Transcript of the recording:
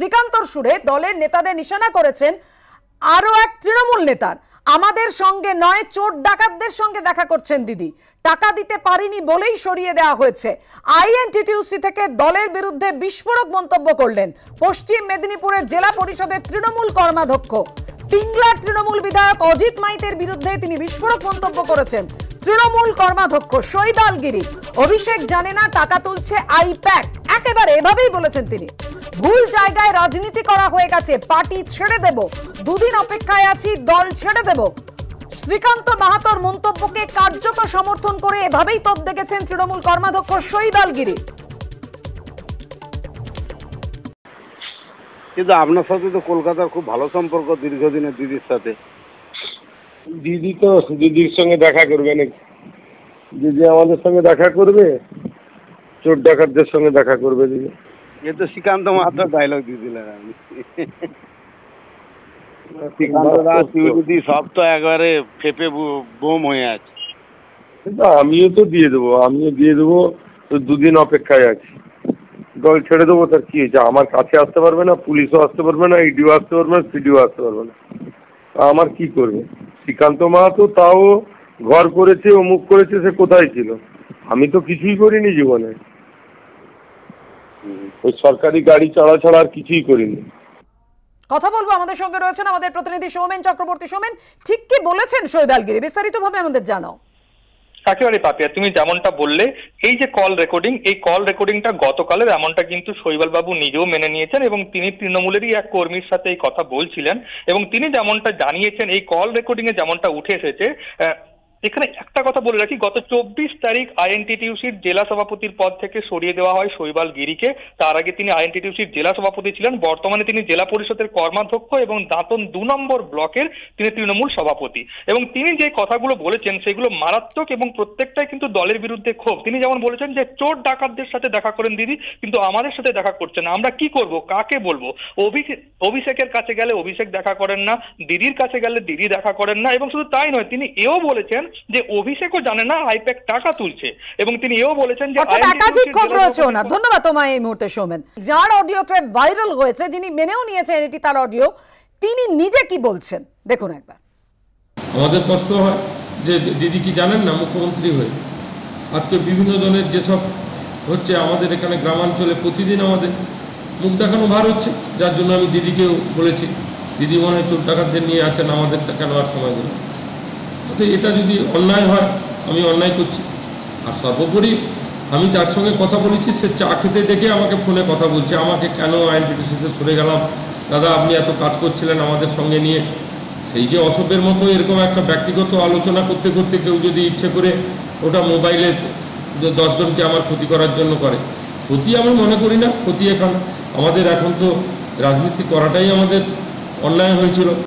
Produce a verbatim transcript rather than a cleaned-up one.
শ্রীকান্তর সুরে দলের নেতাদের নিশানা করেছেন আরো এক তৃণমূল নেতার। আমাদের সঙ্গে নয়, চোর ডাকাতদের সঙ্গে দেখা করছেন দিদি। টাকা দিতে পারিনি বলেই সরিয়ে দেওয়া হয়েছে। আইএনটিটিউসি থেকে দলের বিরুদ্ধে বিস্ফোরক মন্তব্য করলেন পশ্চিম মেদিনীপুরের জেলা পরিষদের তৃণমূল কর্মাধ্যক্ষ। পিংলার তৃণমূল বিধায়ক অজিত মাইতির বিরুদ্ধে তিনি বিস্ফোরক মন্তব্য করেছেন তৃণমূল কর্মাধ্যক্ষ শৈবাল গিরি। অভিষেক জানে না টাকা তুলছে আইপ্যাক, একেবারে এভাবেই বলেছেন তিনি। ভুল জায়গায় রাজনীতি করা হয়ে গেছে, পার্টি ছেড়ে দেব, দুদিন অপেক্ষায় আছি, দল ছেড়ে দেব। শ্রীকান্ত মাহাতোর মন্তব্যকে কার্যত সমর্থন করে এভাবেই তোপ দেখেছেন তৃণমূল কর্মাধ্যক্ষ শৈবাল গিরি। কিন্তু আপনার সাথে তো কলকাতার খুব ভালো সম্পর্ক দীর্ঘদিনের, দিদির সাথে। দিদি তো দিদির সঙ্গে দেখা করবে নাকি? দিদি আমাদের সঙ্গে দেখা করবে, চোর ডাকাতদের সঙ্গে দেখা করবে দিদি। এ তো শ্রীকান্ত মাত্র ডায়লগ দিয়ে দিলেন আপনি। দিদি সব তো একবারে ফেপে বোম হয়ে আছে। আমিও তো দিয়ে দেবো, আমিও দিয়ে দেবো, দুদিন অপেক্ষায় আছি, দল ছেড়ে দেবো। তার কি হয়েছে? আমার কাছে আসতে পারবে না, পুলিশও আসতে পারবে না, ইডিও আসতে পারবে না, সিডিও আসতে পারবে না, আমার কি করবে? শ্রীকান্ত মাহাতো তাও ঘর করেছে, অমুক করেছে, সে কোথায় ছিল? আমি তো কিছুই করিনি জীবনে, ওই সরকারি গাড়ি চড়া ছাড়া আর কিছুই করিনি। কথা বলবো, আমাদের সঙ্গে রয়েছেন আমাদের প্রতিনিধি সৌমেন চক্রবর্তী। সৌমেন, ঠিক কি বলেছেন শৈবাল গিরি? বিস্তারিতভাবে আমাদের জানাও। একেবারে পাপিয়া, তুমি যেমনটা বললে, এই যে কল রেকর্ডিং, এই কল রেকর্ডিংটা গতকালের, এমনটা কিন্তু শৈবাল বাবু নিজেও মেনে নিয়েছেন এবং তিনি তৃণমূলেরই এক কর্মীর সাথে এই কথা বলছিলেন এবং তিনি যেমনটা জানিয়েছেন, এই কল রেকর্ডিং এ যেমনটা উঠে এসেছে। এখানে একটা কথা বলে রাখি, গত চব্বিশ তারিখ আইএনটিটিউসির জেলা সভাপতির পদ থেকে সরিয়ে দেওয়া হয় শৈবাল গিরিকে। তার আগে তিনি আইএনটিটিউসির জেলা সভাপতি ছিলেন, বর্তমানে তিনি জেলা পরিষদের কর্মাধ্যক্ষ এবং দাঁতন দু নম্বর ব্লকের তিনি তৃণমূল সভাপতি। এবং তিনি যে কথাগুলো বলেছেন সেগুলো মারাত্মক এবং প্রত্যেকটাই কিন্তু দলের বিরুদ্ধে ক্ষোভ। তিনি যেমন বলেছেন যে চোর ডাকাতদের সাথে দেখা করেন দিদি, কিন্তু আমাদের সাথে দেখা করছেন, আমরা কি করব, কাকে বলবো? অভিষেকের কাছে গেলে অভিষেক দেখা করেন না, দিদির কাছে গেলে দিদি দেখা করেন না। এবং শুধু তাই নয়, তিনি এও বলেছেন যে অভিষেকও জানে না আইপ্যাক টাকা তুলছে এবং তিনি এও বলেছেন যে একাধিক ক্ষোভ রয়েছে ওনার। ধন্যবাদ তোমায় এই মুহূর্তে সৌমেন। যার অডিও ট্র্যাপ ভাইরাল হয়েছে, যিনি মেনেও নিয়েছেন এটি তার অডিও, তিনি নিজে কি বলছেন দেখুন একবার। আমাদের কষ্ট হয় যে দিদি কি জানেন না মুখ্যমন্ত্রী হয়ে? আজকে বিভিন্ন জনের যেসব হচ্ছে আমাদের এখানে গ্রামাঞ্চলে, প্রতিদিন আমাদের মুখ দেখানো ভার হচ্ছে, যার জন্য আমি দিদিকেও বলেছি, দিদি মনে হয় চোর ডাকাতদের নিয়ে আছেন, আমাদের টাকা নেওয়ার সময় দিন। তো এটা যদি অন্যায় হয়, আমি অন্যায় করছি। আর সর্বোপরি আমি যার সঙ্গে কথা বলেছি, সে চা খেতে ডেকে আমাকে ফোনে কথা বলছে, আমাকে কেন আইএনটিটিউসিতে সরে গেলাম, দাদা আপনি এত কাজ করছিলেন আমাদের সঙ্গে নিয়ে। সেই যে অসভ্যের মতো এরকম একটা ব্যক্তিগত আলোচনা করতে করতে কেউ যদি ইচ্ছে করে ওটা মোবাইলে দশজনকে আমার ক্ষতি করার জন্য করে, ক্ষতি আমি মনে করি না ক্ষতি। এখন আমাদের এখন তো রাজনীতি করাটাই আমাদের অন্যায় হয়েছিল।